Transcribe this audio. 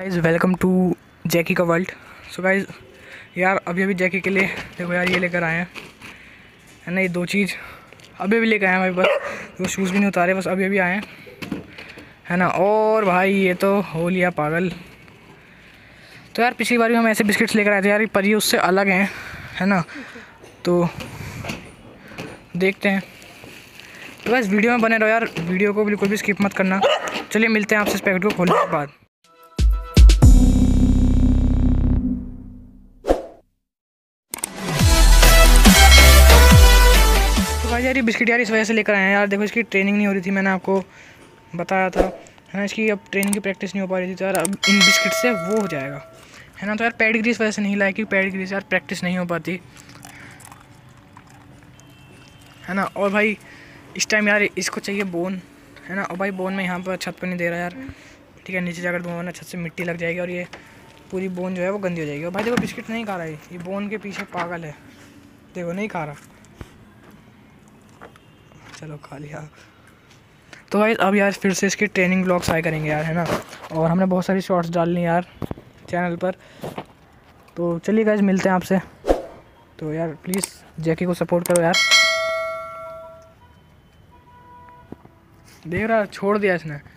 Guys welcome to Jackie का world. So guys यार अभी जैकी के लिए देखो यार ये लेकर आए हैं है ना, ये दो चीज़ अभी भी लेकर आए हैं भाई। बस वो शूज़ भी नहीं उतारे, बस अभी आए हैं है ना। और भाई ये तो हो लिया पागल। तो यार पिछली बार भी हम ऐसे बिस्किट्स लेकर आए थे यार, पर ये उससे अलग हैं है ना। तो देखते हैं, तो बस वीडियो में बने रहो यार, वीडियो को बिल्कुल भी स्किप मत करना। चलिए मिलते हैं आपसे इस पैकेट को खोलने के बाद। यार ये बिस्किट यार इस वजह से लेकर आए हैं यार, देखो इसकी ट्रेनिंग नहीं हो रही थी, मैंने आपको बताया था है ना। इसकी अब ट्रेनिंग की प्रैक्टिस नहीं हो पा रही थी, तो यार अब इन बिस्किट से वो हो जाएगा है ना। तो यार पेडिग्री इस वजह से नहीं लाया कि पेडिग्री से यार प्रैक्टिस नहीं हो पाती है ना। और भाई इस टाइम यार इसको चाहिए बोन है ना, और भाई बोन में यहाँ पर छत पर नहीं दे रहा यार, ठीक है नीचे जाकर दूँगा वरना छत से मिट्टी लग जाएगी और ये पूरी बोन जो है वो गंदी हो जाएगी। और भाई देखो बिस्किट नहीं खा रहा है, ये बोन के पीछे पागल है, देखो नहीं खा रहा। चलो खा लिया। तो भाई अब यार फिर से इसके ट्रेनिंग ब्लॉग्स आए करेंगे यार है ना, और हमने बहुत सारी शॉर्ट्स डाल ली यार चैनल पर। तो चलिए गाइज मिलते हैं आपसे। तो यार प्लीज़ जैकी को सपोर्ट करो यार। देख रहा छोड़ दिया इसने।